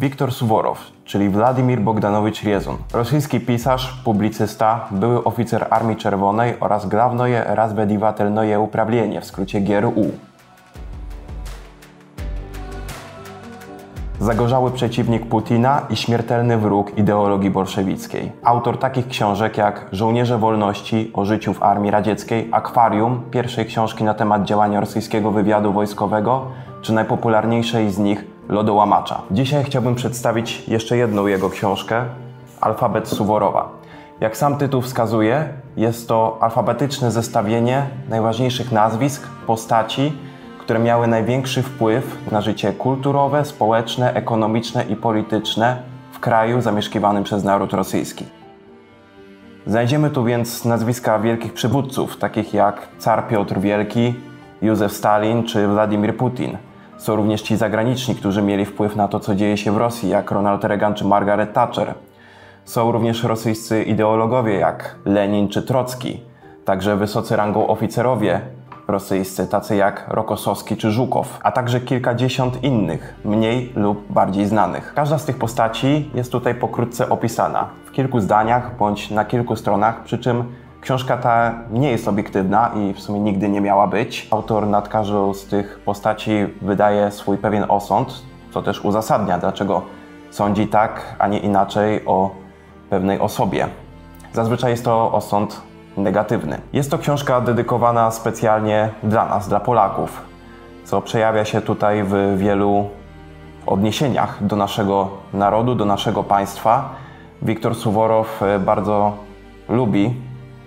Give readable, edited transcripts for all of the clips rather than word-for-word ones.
Wiktor Suworow, czyli Władimir Bogdanowicz-Riezun, rosyjski pisarz, publicysta, były oficer Armii Czerwonej oraz Glawnoje Razwiedywatelnoje Uprawlenie, w skrócie GRU. Zagorzały przeciwnik Putina i śmiertelny wróg ideologii bolszewickiej. Autor takich książek jak Żołnierze wolności, o życiu w Armii Radzieckiej, Akwarium, pierwszej książki na temat działania rosyjskiego wywiadu wojskowego, czy najpopularniejszej z nich Lodołamacza. Dzisiaj chciałbym przedstawić jeszcze jedną jego książkę, Alfabet Suworowa. Jak sam tytuł wskazuje, jest to alfabetyczne zestawienie najważniejszych nazwisk, postaci, które miały największy wpływ na życie kulturowe, społeczne, ekonomiczne i polityczne w kraju zamieszkiwanym przez naród rosyjski. Znajdziemy tu więc nazwiska wielkich przywódców, takich jak Car Piotr Wielki, Józef Stalin czy Władimir Putin. Są również ci zagraniczni, którzy mieli wpływ na to, co dzieje się w Rosji, jak Ronald Reagan czy Margaret Thatcher. Są również rosyjscy ideologowie, jak Lenin czy Trocki. Także wysocy rangą oficerowie rosyjscy, tacy jak Rokosowski czy Żukow, a także kilkadziesiąt innych, mniej lub bardziej znanych. Każda z tych postaci jest tutaj pokrótce opisana, w kilku zdaniach bądź na kilku stronach, przy czym książka ta nie jest obiektywna i w sumie nigdy nie miała być. Autor nad każdą z tych postaci wydaje swój pewien osąd, co też uzasadnia, dlaczego sądzi tak, a nie inaczej o pewnej osobie. Zazwyczaj jest to osąd negatywny. Jest to książka dedykowana specjalnie dla nas, dla Polaków, co przejawia się tutaj w wielu odniesieniach do naszego narodu, do naszego państwa. Wiktor Suworow bardzo lubi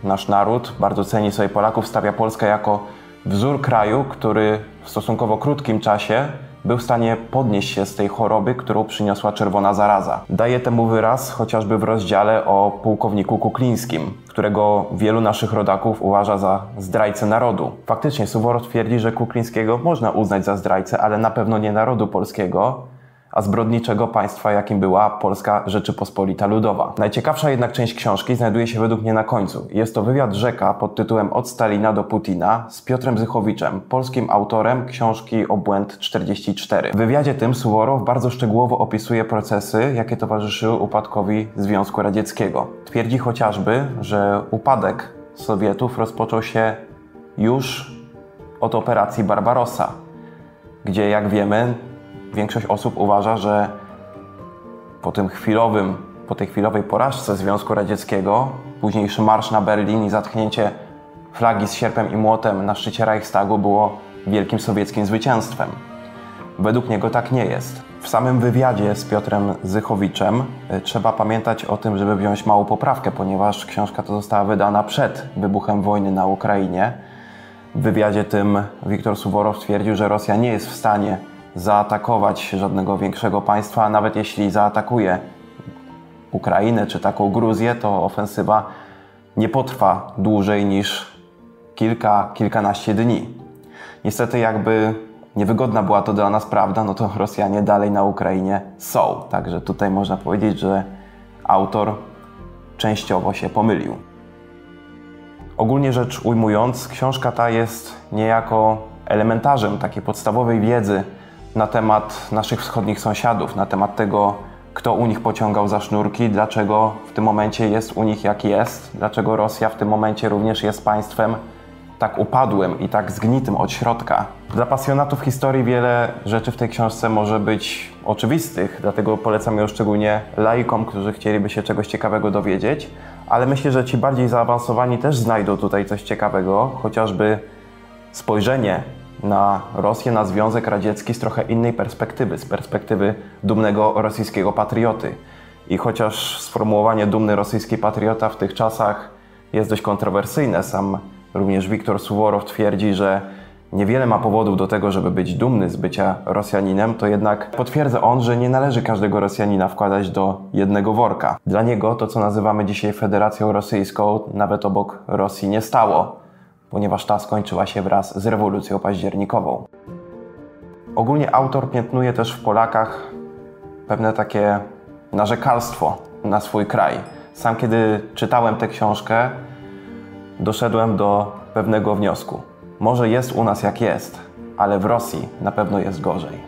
nasz naród, bardzo ceni sobie Polaków, stawia Polskę jako wzór kraju, który w stosunkowo krótkim czasie był w stanie podnieść się z tej choroby, którą przyniosła czerwona zaraza. Daje temu wyraz chociażby w rozdziale o pułkowniku Kuklińskim, którego wielu naszych rodaków uważa za zdrajcę narodu. Faktycznie Suworow twierdzi, że Kuklińskiego można uznać za zdrajcę, ale na pewno nie narodu polskiego, a zbrodniczego państwa, jakim była Polska Rzeczypospolita Ludowa. Najciekawsza jednak część książki znajduje się według mnie na końcu. Jest to wywiad rzeka pod tytułem Od Stalina do Putina z Piotrem Zychowiczem, polskim autorem książki Obłęd 44. W wywiadzie tym Suworow bardzo szczegółowo opisuje procesy, jakie towarzyszyły upadkowi Związku Radzieckiego. Twierdzi chociażby, że upadek Sowietów rozpoczął się już od operacji Barbarossa, gdzie, jak wiemy, większość osób uważa, że po tej chwilowej porażce Związku Radzieckiego, późniejszy marsz na Berlin i zatchnięcie flagi z sierpem i młotem na szczycie Reichstagu było wielkim sowieckim zwycięstwem. Według niego tak nie jest. W samym wywiadzie z Piotrem Zychowiczem trzeba pamiętać o tym, żeby wziąć małą poprawkę, ponieważ książka ta została wydana przed wybuchem wojny na Ukrainie. W wywiadzie tym Wiktor Suworow twierdził, że Rosja nie jest w stanie zaatakować żadnego większego państwa, a nawet jeśli zaatakuje Ukrainę czy taką Gruzję, to ofensywa nie potrwa dłużej niż kilkanaście dni. Niestety, jakby niewygodna była to dla nas prawda, no to Rosjanie dalej na Ukrainie są. Także tutaj można powiedzieć, że autor częściowo się pomylił. Ogólnie rzecz ujmując, książka ta jest niejako elementarzem takiej podstawowej wiedzy na temat naszych wschodnich sąsiadów, na temat tego, kto u nich pociągał za sznurki, dlaczego w tym momencie jest u nich jak jest, dlaczego Rosja w tym momencie również jest państwem tak upadłym i tak zgnitym od środka. Dla pasjonatów historii wiele rzeczy w tej książce może być oczywistych, dlatego polecam ją szczególnie laikom, którzy chcieliby się czegoś ciekawego dowiedzieć, ale myślę, że ci bardziej zaawansowani też znajdą tutaj coś ciekawego, chociażby spojrzenie na Rosję, na Związek Radziecki z trochę innej perspektywy, z perspektywy dumnego rosyjskiego patrioty. I chociaż sformułowanie dumny rosyjski patriota w tych czasach jest dość kontrowersyjne, sam również Wiktor Suworow twierdzi, że niewiele ma powodów do tego, żeby być dumny z bycia Rosjaninem, to jednak potwierdza on, że nie należy każdego Rosjanina wkładać do jednego worka. Dla niego to, co nazywamy dzisiaj Federacją Rosyjską, nawet obok Rosji nie stało, ponieważ ta skończyła się wraz z rewolucją październikową. Ogólnie autor piętnuje też w Polakach pewne takie narzekalstwo na swój kraj. Sam kiedy czytałem tę książkę, doszedłem do pewnego wniosku. Może jest u nas jak jest, ale w Rosji na pewno jest gorzej.